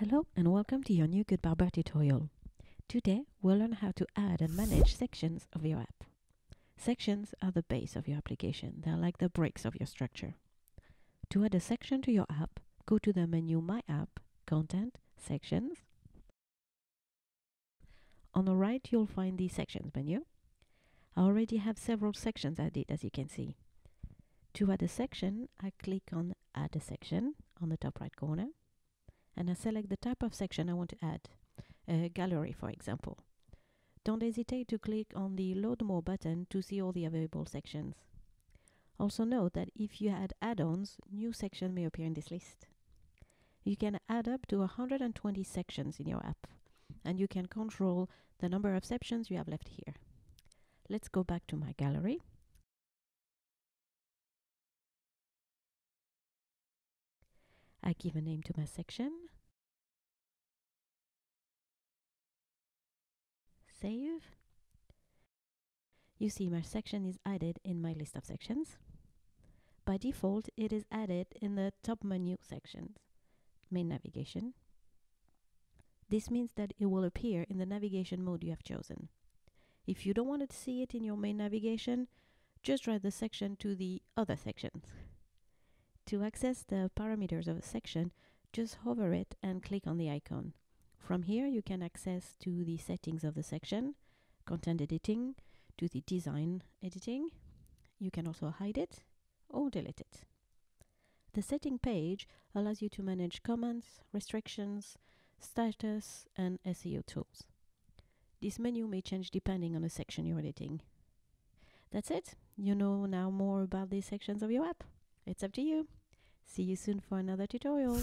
Hello and welcome to your new GoodBarber tutorial. Today we'll learn how to add and manage sections of your app. Sections are the base of your application. They're like the bricks of your structure. To add a section to your app, go to the menu My App, Content, Sections. On the right you'll find the Sections menu. I already have several sections added, as you can see. To add a section, I click on Add a Section on the top right corner. And I select the type of section I want to add, a gallery for example. Don't hesitate to click on the Load More button to see all the available sections. Also note that if you add add-ons, new sections may appear in this list. You can add up to 120 sections in your app, and you can control the number of sections you have left here. Let's go back to my gallery. I give a name to my section, save. You see my section is added in my list of sections. By default, it is added in the top menu sections, main navigation. This means that it will appear in the navigation mode you have chosen. If you don't want to see it in your main navigation, just drag the section to the other sections. To access the parameters of a section, just hover it and click on the icon. From here, you can access to the settings of the section, content editing, to the design editing. You can also hide it or delete it. The setting page allows you to manage comments, restrictions, status, and SEO tools. This menu may change depending on the section you're editing. That's it. You know now more about these sections of your app. It's up to you. See you soon for another tutorial.